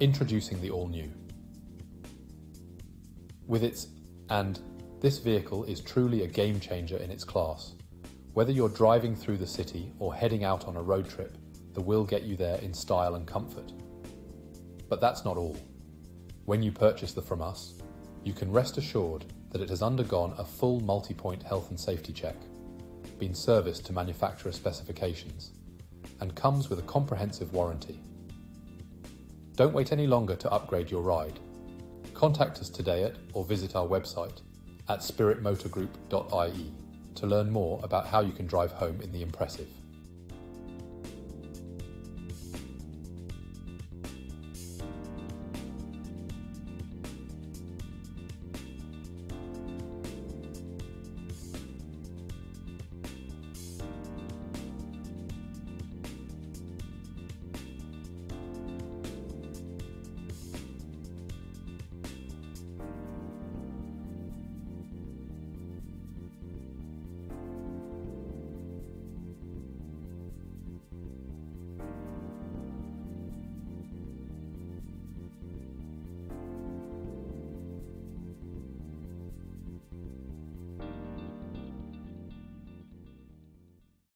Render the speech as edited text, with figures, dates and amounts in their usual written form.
Introducing the all-new. This vehicle is truly a game changer in its class. Whether you're driving through the city or heading out on a road trip, the will get you there in style and comfort. But that's not all. When you purchase the from us, you can rest assured that it has undergone a full multi-point health and safety check, been serviced to manufacturer specifications, and comes with a comprehensive warranty. Don't wait any longer to upgrade your ride. Contact us today or visit our website at spiritmotorgroup.ie to learn more about how you can drive home in the impressive.